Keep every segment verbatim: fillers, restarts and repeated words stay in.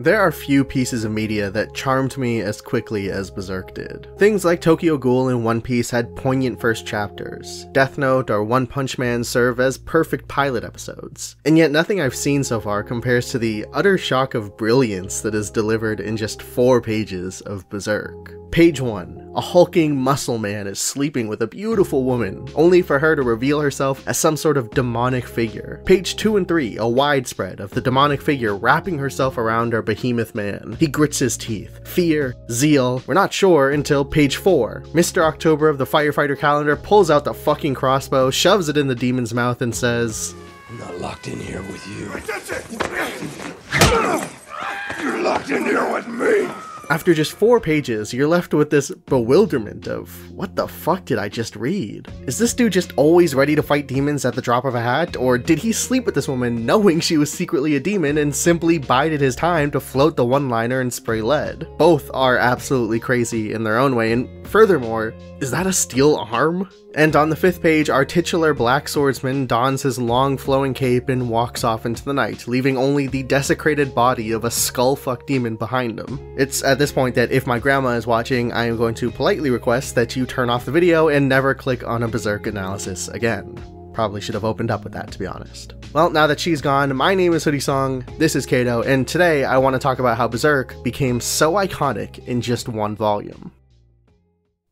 There are few pieces of media that charmed me as quickly as Berserk did. Things like Tokyo Ghoul and One Piece had poignant first chapters. Death Note or One Punch Man serve as perfect pilot episodes. And yet nothing I've seen so far compares to the utter shock of brilliance that is delivered in just four pages of Berserk. Page one. A hulking muscle man is sleeping with a beautiful woman, only for her to reveal herself as some sort of demonic figure. Page two and three. A widespread of the demonic figure wrapping herself around our behemoth man. He grits his teeth. Fear, zeal, we're not sure until page four. Mister October of the firefighter calendar pulls out the fucking crossbow, shoves it in the demon's mouth and says, "I'm not locked in here with you. That's it. You're locked in here with me." After just four pages, you're left with this bewilderment of, what the fuck did I just read? Is this dude just always ready to fight demons at the drop of a hat, or did he sleep with this woman knowing she was secretly a demon and simply bided his time to float the one-liner and spray lead? Both are absolutely crazy in their own way, and furthermore, is that a steel arm? And on the fifth page, our titular Black Swordsman dons his long flowing cape and walks off into the night, leaving only the desecrated body of a skullfuck demon behind him. It's at this point that if my grandma is watching, I am going to politely request that you turn off the video and never click on a Berserk analysis again. Probably should have opened up with that, to be honest. Well, now that she's gone, my name is Hoodie Song, this is Kato, and today I want to talk about how Berserk became so iconic in just one volume.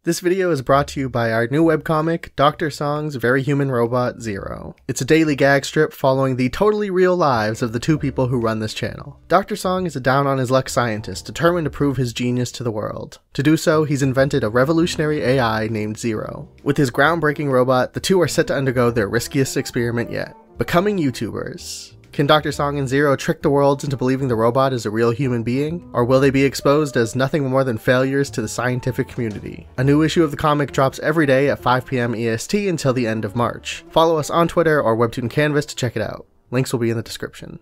This video is brought to you by our new webcomic, Doctor Song's Very Human Robot, Zero. It's a daily gag strip following the totally real lives of the two people who run this channel. Doctor Song is a down-on-his-luck scientist determined to prove his genius to the world. To do so, he's invented a revolutionary A I named Zero. With his groundbreaking robot, the two are set to undergo their riskiest experiment yet, becoming YouTubers. Can Doctor Song and Zero trick the world into believing the robot is a real human being? Or will they be exposed as nothing more than failures to the scientific community? A new issue of the comic drops every day at five p m E S T until the end of March. Follow us on Twitter or Webtoon Canvas to check it out. Links will be in the description.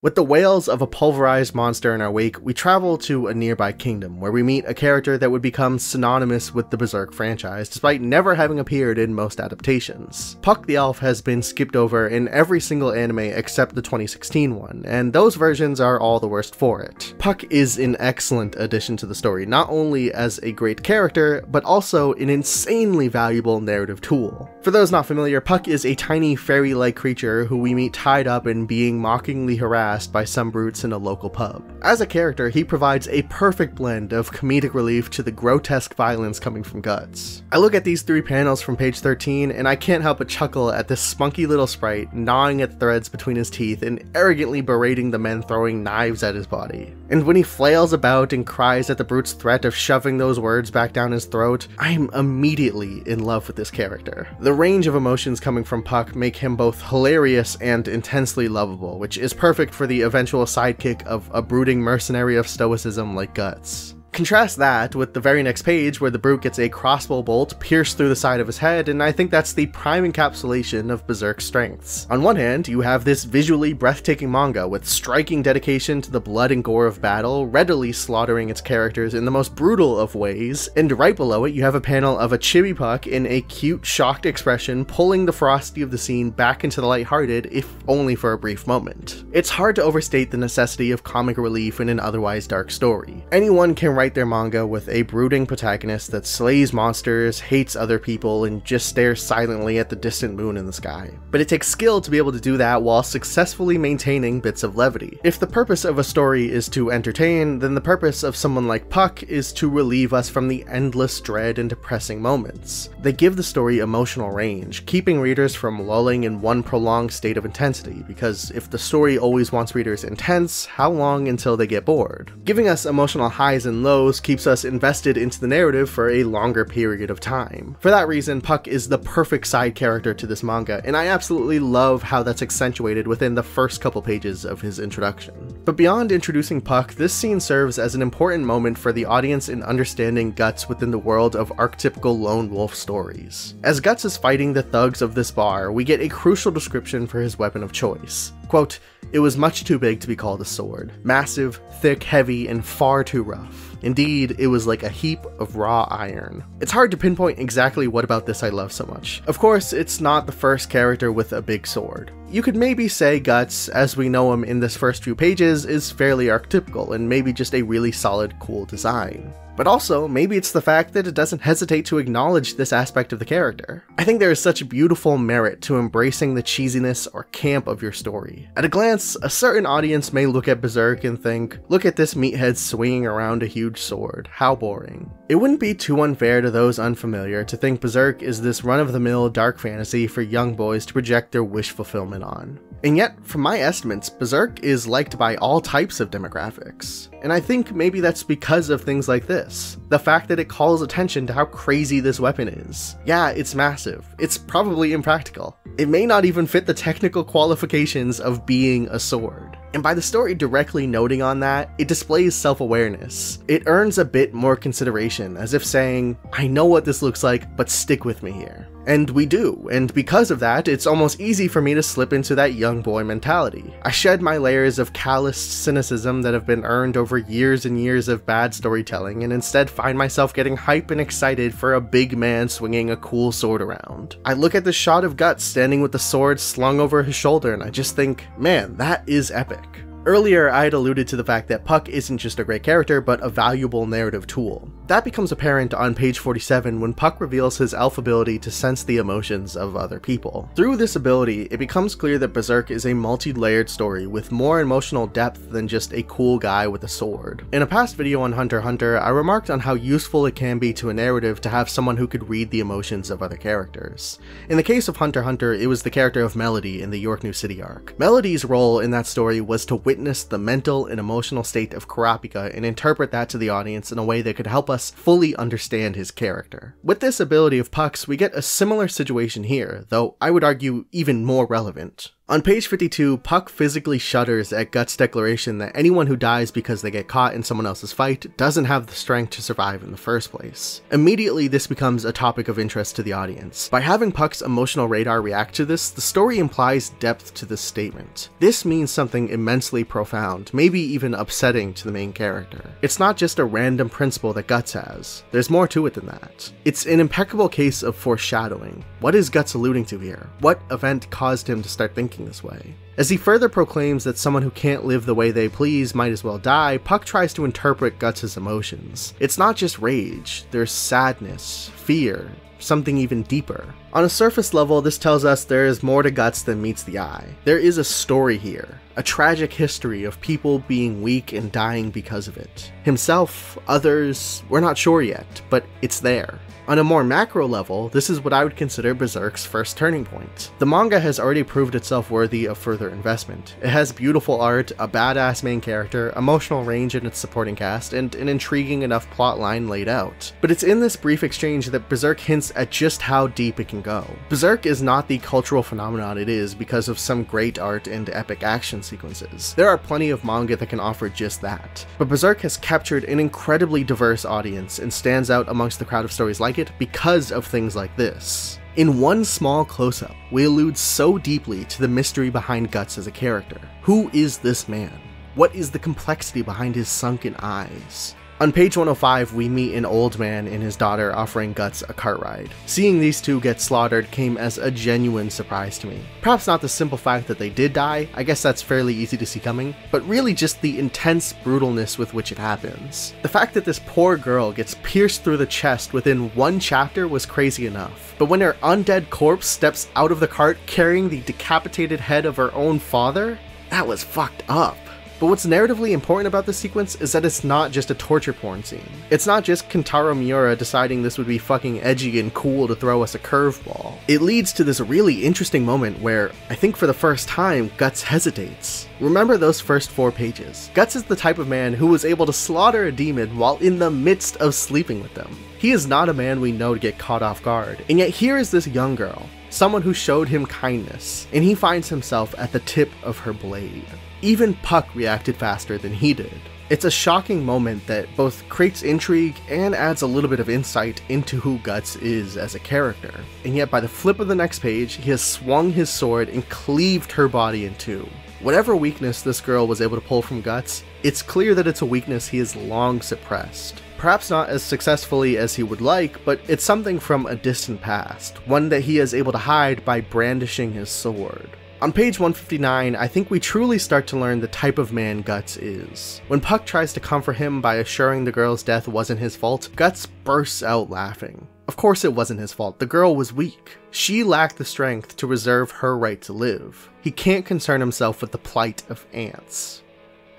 With the wails of a pulverized monster in our wake, we travel to a nearby kingdom, where we meet a character that would become synonymous with the Berserk franchise, despite never having appeared in most adaptations. Puck the Elf has been skipped over in every single anime except the twenty sixteen one, and those versions are all the worst for it. Puck is an excellent addition to the story, not only as a great character, but also an insanely valuable narrative tool. For those not familiar, Puck is a tiny fairy-like creature who we meet tied up and being mockingly harassed by some brutes in a local pub. As a character, he provides a perfect blend of comedic relief to the grotesque violence coming from Guts. I look at these three panels from page thirteen, and I can't help but chuckle at this spunky little sprite gnawing at the threads between his teeth and arrogantly berating the men throwing knives at his body. And when he flails about and cries at the brute's threat of shoving those words back down his throat, I'm immediately in love with this character. The range of emotions coming from Puck make him both hilarious and intensely lovable, which is perfect for for the eventual sidekick of a brooding mercenary of stoicism like Guts. Contrast that with the very next page where the brute gets a crossbow bolt pierced through the side of his head, and I think that's the prime encapsulation of Berserk's strengths. On one hand, you have this visually breathtaking manga with striking dedication to the blood and gore of battle, readily slaughtering its characters in the most brutal of ways, and right below it you have a panel of a chibi Puck in a cute, shocked expression pulling the ferocity of the scene back into the lighthearted, if only for a brief moment. It's hard to overstate the necessity of comic relief in an otherwise dark story. Anyone can write their manga with a brooding protagonist that slays monsters, hates other people, and just stares silently at the distant moon in the sky. But it takes skill to be able to do that while successfully maintaining bits of levity. If the purpose of a story is to entertain, then the purpose of someone like Puck is to relieve us from the endless dread and depressing moments. They give the story emotional range, keeping readers from lulling in one prolonged state of intensity, because if the story always wants readers intense, how long until they get bored? Giving us emotional highs and lows keeps us invested into the narrative for a longer period of time. For that reason, Puck is the perfect side character to this manga, and I absolutely love how that's accentuated within the first couple pages of his introduction. But beyond introducing Puck, this scene serves as an important moment for the audience in understanding Guts within the world of archetypical lone wolf stories. As Guts is fighting the thugs of this bar, we get a crucial description for his weapon of choice. Quote, "It was much too big to be called a sword. Massive, thick, heavy, and far too rough. Indeed, it was like a heap of raw iron." It's hard to pinpoint exactly what about this I love so much. Of course, it's not the first character with a big sword. you could maybe say Guts, as we know him in this first few pages, is fairly archetypical and maybe just a really solid, cool design. But also, maybe it's the fact that it doesn't hesitate to acknowledge this aspect of the character. I think there is such beautiful merit to embracing the cheesiness or camp of your story. At a glance, a certain audience may look at Berserk and think, look at this meathead swinging around a huge sword, how boring. It wouldn't be too unfair to those unfamiliar to think Berserk is this run-of-the-mill dark fantasy for young boys to project their wish fulfillment on. And yet, from my estimates, Berserk is liked by all types of demographics. And I think maybe that's because of things like this. The fact that it calls attention to how crazy this weapon is. Yeah, it's massive. It's probably impractical. It may not even fit the technical qualifications of being a sword. And by the story directly noting on that, it displays self-awareness. It earns a bit more consideration, as if saying, I know what this looks like, but stick with me here. And we do, and because of that, it's almost easy for me to slip into that young boy mentality. I shed my layers of calloused cynicism that have been earned over years and years of bad storytelling, and instead find myself getting hype and excited for a big man swinging a cool sword around. I look at the shot of Guts standing with the sword slung over his shoulder, and I just think, man, that is epic. Earlier, I had alluded to the fact that Puck isn't just a great character, but a valuable narrative tool. That becomes apparent on page forty-seven when Puck reveals his elf ability to sense the emotions of other people. Through this ability, it becomes clear that Berserk is a multi-layered story with more emotional depth than just a cool guy with a sword. In a past video on Hunter x Hunter, I remarked on how useful it can be to a narrative to have someone who could read the emotions of other characters. In the case of Hunter x Hunter, it was the character of Melody in the Yorknew City arc. Melody's role in that story was to witness Witness the mental and emotional state of Karapika and interpret that to the audience in a way that could help us fully understand his character. With this ability of Puck's, we get a similar situation here, though I would argue even more relevant. On page fifty-two, Puck physically shudders at Guts' declaration that anyone who dies because they get caught in someone else's fight doesn't have the strength to survive in the first place. Immediately, this becomes a topic of interest to the audience. By having Puck's emotional radar react to this, the story implies depth to this statement. This means something immensely profound, maybe even upsetting to the main character. It's not just a random principle that Guts has. There's more to it than that. It's an impeccable case of foreshadowing. What is Guts alluding to here? What event caused him to start thinking this way? As he further proclaims that someone who can't live the way they please might as well die, Puck tries to interpret Guts' emotions. It's not just rage, there's sadness, fear, something even deeper. On a surface level, this tells us there is more to Guts than meets the eye. There is a story here, a tragic history of people being weak and dying because of it. Himself, others, we're not sure yet, but it's there. On a more macro level, this is what I would consider Berserk's first turning point. The manga has already proved itself worthy of further investment. It has beautiful art, a badass main character, emotional range in its supporting cast, and an intriguing enough plotline laid out. But it's in this brief exchange that Berserk hints at just how deep it can go. Berserk is not the cultural phenomenon it is because of some great art and epic action sequences. There are plenty of manga that can offer just that. But Berserk has captured an incredibly diverse audience and stands out amongst the crowd of stories like it because of things like this. In one small close-up, we allude so deeply to the mystery behind Guts as a character. Who is this man? What is the complexity behind his sunken eyes? On page one oh five, we meet an old man and his daughter offering Guts a cart ride. Seeing these two get slaughtered came as a genuine surprise to me. Perhaps not the simple fact that they did die, I guess that's fairly easy to see coming, but really just the intense brutalness with which it happens. The fact that this poor girl gets pierced through the chest within one chapter was crazy enough, but when her undead corpse steps out of the cart carrying the decapitated head of her own father, that was fucked up. But what's narratively important about this sequence is that it's not just a torture porn scene. It's not just Kentaro Miura deciding this would be fucking edgy and cool to throw us a curveball. It leads to this really interesting moment where, I think for the first time, Guts hesitates. Remember those first four pages. Guts is the type of man who was able to slaughter a demon while in the midst of sleeping with them. He is not a man we know to get caught off guard, and yet here is this young girl, someone who showed him kindness, and he finds himself at the tip of her blade. Even Puck reacted faster than he did. It's a shocking moment that both creates intrigue and adds a little bit of insight into who Guts is as a character. And yet by the flip of the next page, he has swung his sword and cleaved her body in two. Whatever weakness this girl was able to pull from Guts, it's clear that it's a weakness he has long suppressed. Perhaps not as successfully as he would like, but it's something from a distant past, one that he is able to hide by brandishing his sword. On page one fifty-nine, I think we truly start to learn the type of man Guts is. When Puck tries to comfort him by assuring the girl's death wasn't his fault, Guts bursts out laughing. Of course it wasn't his fault, the girl was weak. She lacked the strength to reserve her right to live. He can't concern himself with the plight of ants.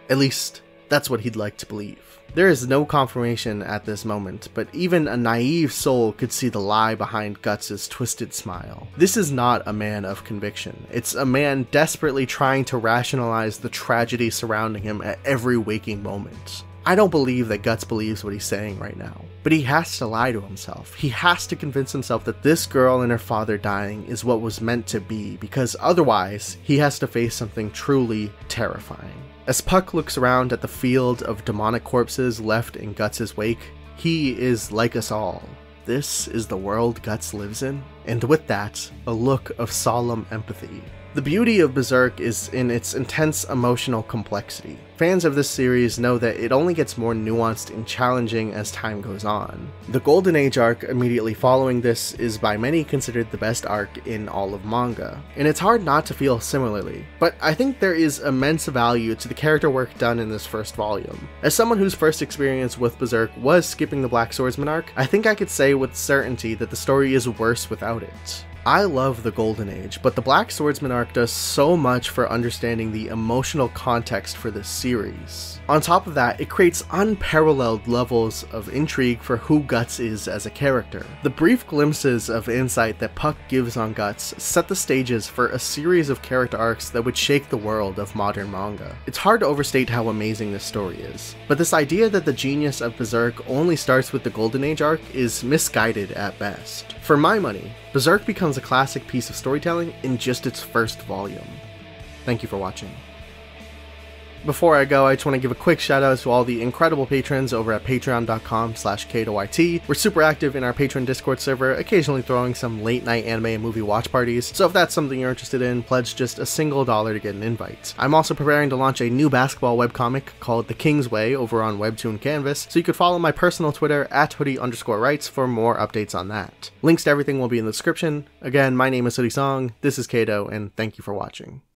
At least, that's what he'd like to believe. There is no confirmation at this moment, but even a naive soul could see the lie behind Guts' twisted smile. This is not a man of conviction. It's a man desperately trying to rationalize the tragedy surrounding him at every waking moment. I don't believe that Guts believes what he's saying right now, but he has to lie to himself. He has to convince himself that this girl and her father dying is what was meant to be, because otherwise he has to face something truly terrifying. As Puck looks around at the field of demonic corpses left in Guts' wake, he is like us all. This is the world Guts lives in, and with that, a look of solemn empathy. The beauty of Berserk is in its intense emotional complexity. Fans of this series know that it only gets more nuanced and challenging as time goes on. The Golden Age arc immediately following this is by many considered the best arc in all of manga, and it's hard not to feel similarly, but I think there is immense value to the character work done in this first volume. As someone whose first experience with Berserk was skipping the Black Swordsman arc, I think I could say with certainty that the story is worse without it. I love the Golden Age, but the Black Swordsman arc does so much for understanding the emotional context for this series. On top of that, it creates unparalleled levels of intrigue for who Guts is as a character. The brief glimpses of insight that Puck gives on Guts set the stages for a series of character arcs that would shake the world of modern manga. It's hard to overstate how amazing this story is, but this idea that the genius of Berserk only starts with the Golden Age arc is misguided at best. For my money, Berserk becomes a classic piece of storytelling in just its first volume. Thank you for watching. Before I go, I just want to give a quick shout out to all the incredible patrons over at patreon dot com slash K to Y T. We're super active in our Patreon Discord server, occasionally throwing some late night anime and movie watch parties, so if that's something you're interested in, pledge just a single dollar to get an invite. I'm also preparing to launch a new basketball webcomic called The King's Way over on Webtoon Canvas, so you could follow my personal Twitter at hoodie underscore rights for more updates on that. Links to everything will be in the description. Again, my name is Hoodie Song, this is Kato, and thank you for watching.